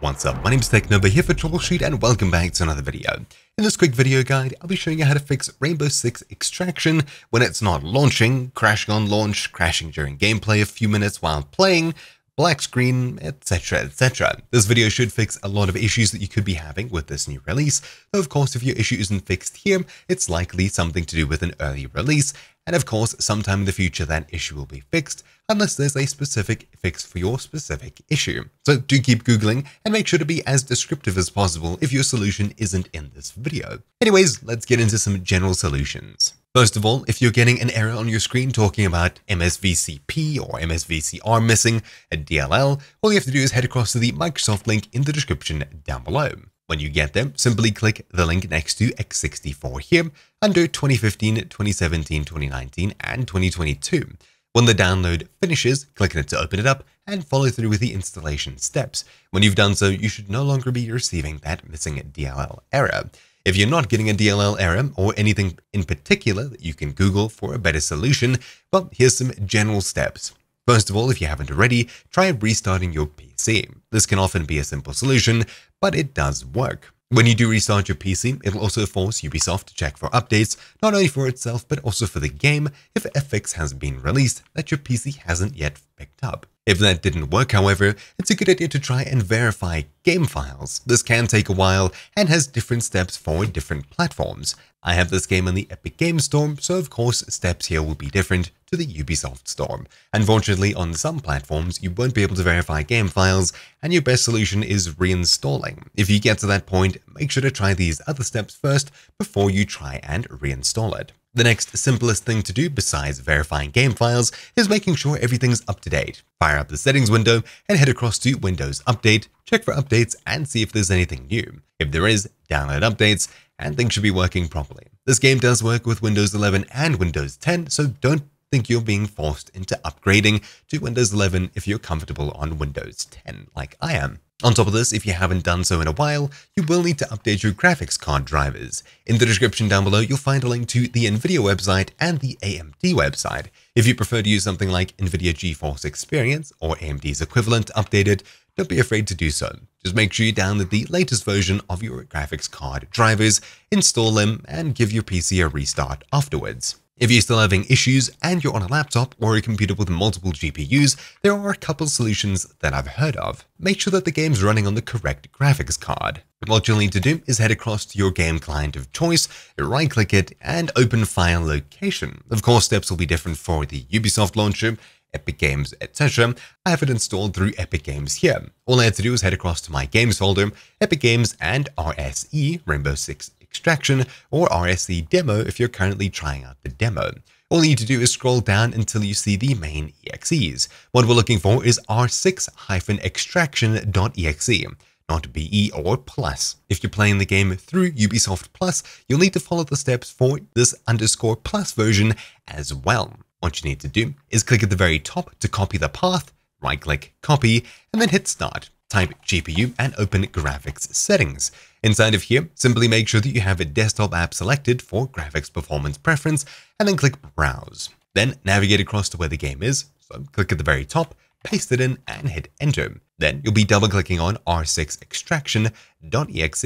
What's up, my name is TechNobo here for TroubleChute and welcome back to another video. In this quick video guide, I'll be showing you how to fix Rainbow Six Extraction when it's not launching, crashing on launch, crashing during gameplay a few minutes while playing, black screen, etc, etc. This video should fix a lot of issues that you could be having with this new release, though of course if your issue isn't fixed here, it's likely something to do with an early release, and of course sometime in the future that issue will be fixed, unless there's a specific fix for your specific issue. So do keep Googling and make sure to be as descriptive as possible if your solution isn't in this video. Anyways, let's get into some general solutions. First of all, if you're getting an error on your screen talking about MSVCP or MSVCR missing, a DLL, all you have to do is head across to the Microsoft link in the description down below. When you get there, simply click the link next to X64 here under 2015, 2017, 2019, and 2022. When the download finishes, click on it to open it up and follow through with the installation steps. When you've done so, you should no longer be receiving that missing DLL error. If you're not getting a DLL error or anything in particular that you can Google for a better solution, well, here's some general steps. First of all, if you haven't already, try restarting your PC. This can often be a simple solution, but it does work. When you do restart your PC, it'll also force Ubisoft to check for updates, not only for itself, but also for the game, if a fix has been released that your PC hasn't yet picked up. If that didn't work, however, it's a good idea to try and verify game files. This can take a while and has different steps for different platforms. I have this game in the Epic Game Store, so of course steps here will be different to the Ubisoft Store. Unfortunately, on some platforms, you won't be able to verify game files, and your best solution is reinstalling. If you get to that point, make sure to try these other steps first before you try and reinstall it. The next simplest thing to do besides verifying game files is making sure everything's up to date. Fire up the settings window and head across to Windows Update, check for updates and see if there's anything new. If there is, download updates and things should be working properly. This game does work with Windows 11 and Windows 10, so don't think you're being forced into upgrading to Windows 11 if you're comfortable on Windows 10 like I am. On top of this, if you haven't done so in a while, you will need to update your graphics card drivers. In the description down below, you'll find a link to the NVIDIA website and the AMD website. If you prefer to use something like NVIDIA GeForce Experience or AMD's equivalent to update it, don't be afraid to do so. Just make sure you download the latest version of your graphics card drivers, install them, and give your PC a restart afterwards. If you're still having issues and you're on a laptop or a computer with multiple GPUs, there are a couple solutions that I've heard of. Make sure that the game's running on the correct graphics card. What you'll need to do is head across to your game client of choice, right-click it, and open file location. Of course, steps will be different for the Ubisoft launcher, Epic Games, etc. I have it installed through Epic Games here. All I had to do is head across to my games folder, Epic Games, and RSE, Rainbow Six Extraction, or RSE demo if you're currently trying out the demo. All you need to do is scroll down until you see the main exes. What we're looking for is R6-extraction.exe, not BE or plus. If you're playing the game through Ubisoft Plus, you'll need to follow the steps for this _plus version as well. What you need to do is click at the very top to copy the path, right-click, copy, and then hit start. Type GPU and open graphics settings. Inside of here, simply make sure that you have a desktop app selected for graphics performance preference and then click browse. Then navigate across to where the game is. So click at the very top, paste it in and hit enter. Then you'll be double clicking on R6 Extraction.exe.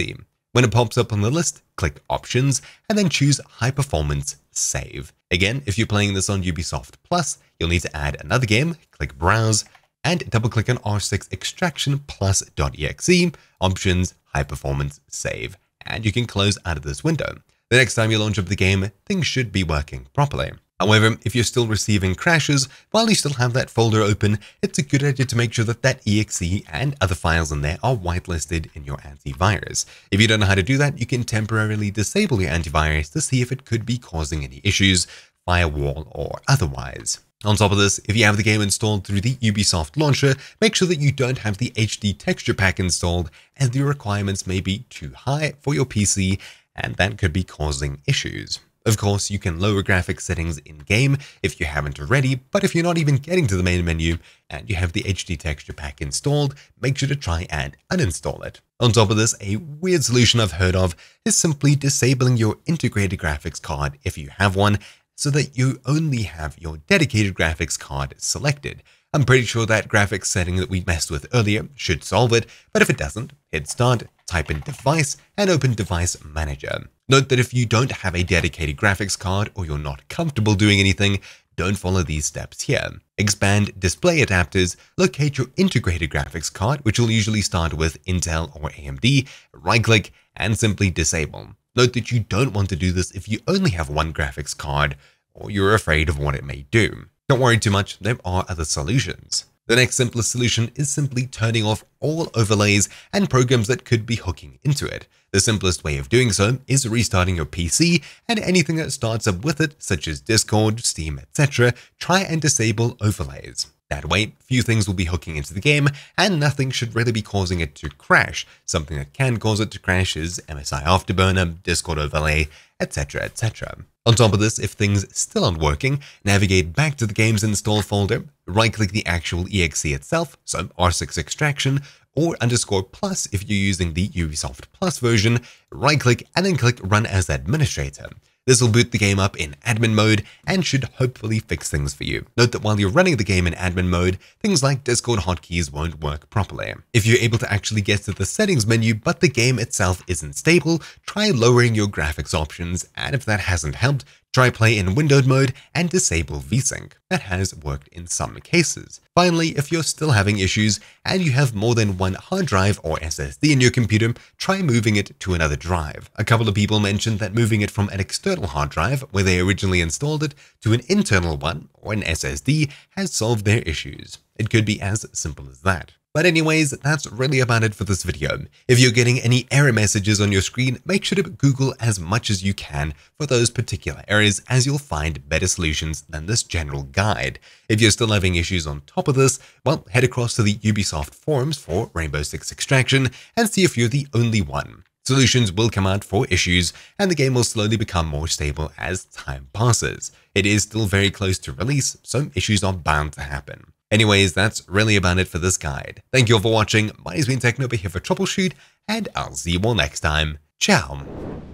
When it pops up on the list, click options and then choose high performance save. Again, if you're playing this on Ubisoft Plus, you'll need to add another game, click browse, and double click on R6 Extraction Plus.exe, options, high performance, save, and you can close out of this window. The next time you launch up the game, things should be working properly. However, if you're still receiving crashes, while you still have that folder open, it's a good idea to make sure that exe and other files in there are whitelisted in your antivirus. If you don't know how to do that, you can temporarily disable your antivirus to see if it could be causing any issues, firewall or otherwise. On top of this, if you have the game installed through the Ubisoft launcher, make sure that you don't have the HD texture pack installed as the requirements may be too high for your PC and that could be causing issues. Of course, you can lower graphics settings in-game if you haven't already, but if you're not even getting to the main menu and you have the HD texture pack installed, make sure to try and uninstall it. On top of this, a weird solution I've heard of is simply disabling your integrated graphics card if you have one, so that you only have your dedicated graphics card selected. I'm pretty sure that graphics setting that we messed with earlier should solve it, but if it doesn't, hit Start, type in Device, and open Device Manager. Note that if you don't have a dedicated graphics card or you're not comfortable doing anything, don't follow these steps here. Expand Display Adapters, locate your integrated graphics card, which will usually start with Intel or AMD, right-click, and simply disable. Note that you don't want to do this if you only have one graphics card or you're afraid of what it may do. Don't worry too much, there are other solutions. The next simplest solution is simply turning off all overlays and programs that could be hooking into it. The simplest way of doing so is restarting your PC, and anything that starts up with it, such as Discord, Steam, etc., try and disable overlays. That way, few things will be hooking into the game, and nothing should really be causing it to crash. Something that can cause it to crash is MSI Afterburner, Discord overlay, etc., etc. On top of this, if things still aren't working, navigate back to the game's install folder, right-click the actual exe itself, so R6 Extraction, or _plus if you're using the Ubisoft Plus version, right-click and then click Run as Administrator. This will boot the game up in admin mode and should hopefully fix things for you. Note that while you're running the game in admin mode, things like Discord hotkeys won't work properly. If you're able to actually get to the settings menu but the game itself isn't stable, try lowering your graphics options, and if that hasn't helped, try play in windowed mode and disable vSync. That has worked in some cases. Finally, if you're still having issues and you have more than one hard drive or SSD in your computer, try moving it to another drive. A couple of people mentioned that moving it from an external hard drive where they originally installed it to an internal one or an SSD has solved their issues. It could be as simple as that. But anyways, that's really about it for this video. If you're getting any error messages on your screen, make sure to Google as much as you can for those particular errors, as you'll find better solutions than this general guide. If you're still having issues on top of this, well, head across to the Ubisoft forums for Rainbow Six Extraction and see if you're the only one. Solutions will come out for issues, and the game will slowly become more stable as time passes. It is still very close to release, so issues are bound to happen. Anyways, that's really about it for this guide. Thank you all for watching. My name's Ben Techno here for TroubleChute, and I'll see you all next time. Ciao.